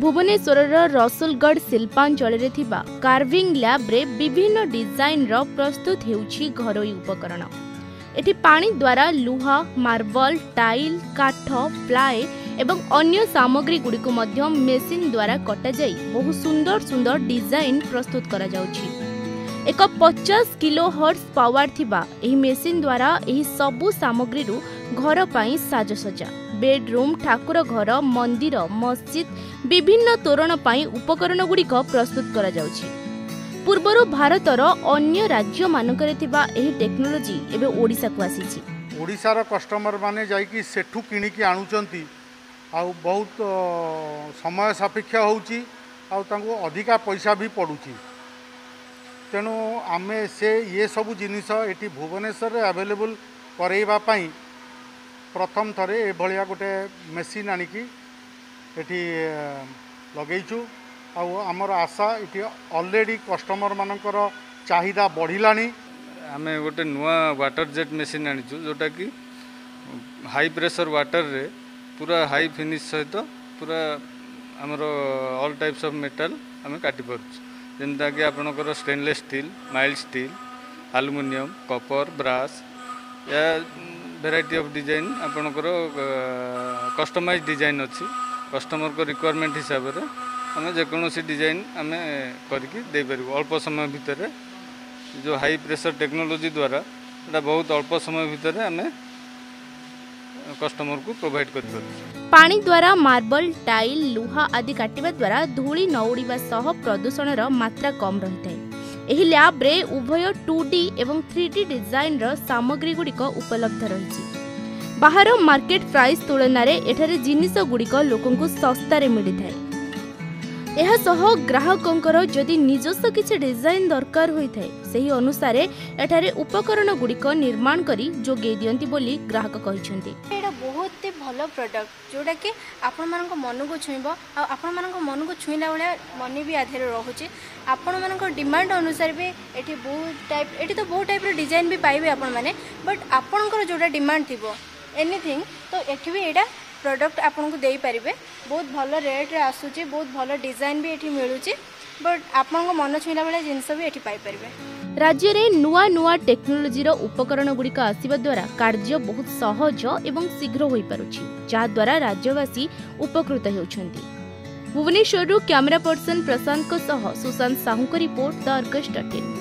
Bhubaneswar Rasulgarh Shilpanchal carving lab रे विभिन्न design रो प्रस्तुत हेउछि घरोई उपकरण। एठी पानी द्वारा लुहा, मार्बल, टाइल, काठ, प्लाए एवं अन्य सामग्री गुड़िकु मध्य मेसीन द्वारा कटा जाई बहुत सुंदर सुंदर डिजाइन प्रस्तुत करा जाउछि। एक 50 किलो हर्स पावर थिबा एही मेसीन द्वारा एही सबु सामग्री रु घर पाई साजसजा, बेडरूम, ठाकुर घर, मंदिर, मस्जिद विभिन्न तोरण पाई उपकरण गुड़िक प्रस्तुत करा जाउछि। पूर्वर भारतर अन्य राज्य मानकरे थिबा एही टेक्नोलोजी एबे ओडिसा को आसीछि। ओडिसा रो कस्टमर माने जाई कि सेठु किनी कि आनुचंती आ बहुत समय सापेक्ष होउछि आ तांगो अधिका पैसा भी पडुछि। तेणु आमे से ये सब जिनिष एटी भुवनेश्वर अवेलेबल करैबा पई प्रथम थरे ए भलिया गोटे मेसीन आनिकी एटी लगेइछु। आ हमर आशा एटी ऑलरेडी कस्टमर मानकर चाहिदा बढ़िलानी। आमे गोटे नुआ वाटर जेट मेसीन आनिछु जोटा कि हाई प्रेशर वाटर रे पूरा हाई फिनिश सहित पूरा हमर ऑल टाइप्स ऑफ मेटल आमे काटि पडछु, जेनता कि आपणकर stainless steel, mild steel, aluminium, copper, brass या भेराइटी ऑफ डिजाइन आपणकर कस्टमाइज डिजाइन अच्छी कस्टमर को रिक्वायरमेंट हिसाब से आम जेकोसी डिजाइन आम करप समय भितर जो हाई प्रेशर टेक्नोलोजी द्वारा बहुत अल्प समय भितर आम कस्टमर को प्रोवाइड कर। पानी द्वारा मार्बल, टाइल, लुहा आदि काटिबा द्वारा धूली न उड़ीबा सह प्रदूषण रो मात्रा कम रही है। एही लैब रे उभय 2D एवं 3D डिजाइन रो सामग्री गुड़िक उपलब्ध रही। बाहर मार्केट प्राइस तुलना रे एठारे जिनिष गुड़िक लोकंकु सस्तारे मिली थाए। एहा सह ग्राहकंकर जदि निजस्व किछि डिजाइन दरकार होई थाए सेही अनुसार एठारे उपकरण गुड़िक निर्माण करी जोगे दियंती बोली ग्राहक कहिसेंती। एटा बहुत ही भलो प्रोडक्ट जोटा कि आपण मानक मन को छुईब आ आपण मानक मन को छुईला वाला मन भी आधे रोचे। आपण मानक डिमांड अनुसार भी एठी बहुत टाइप एठी तो बहुत टाइप रो डिजाइन भी पाइबे आपण माने, बट आपणकर जोटा डिमांड थिबो एनीथिंग तो एठी भी एटा प्रोडक्ट आपन को दे पारे। बहुत भल रेट रे आसुची, बहुत भल डिजाइन भी ये मिलूची, बट आपन को मन छुईला वाला जिनस भी ये पारे। राज्य रे नुआ नुआ टेक्नोलोजी रो उपकरण गुड़िक आसीबा द्वारा कार्य बहुत सहज एवं शीघ्र होई पारुची, जा द्वारा राज्यवासी उपकृत हेउछंती। भुवनेश्वर रो कैमरा पर्सन प्रशांत को सह सुशांत साहू को रिपोर्ट द अर्गस।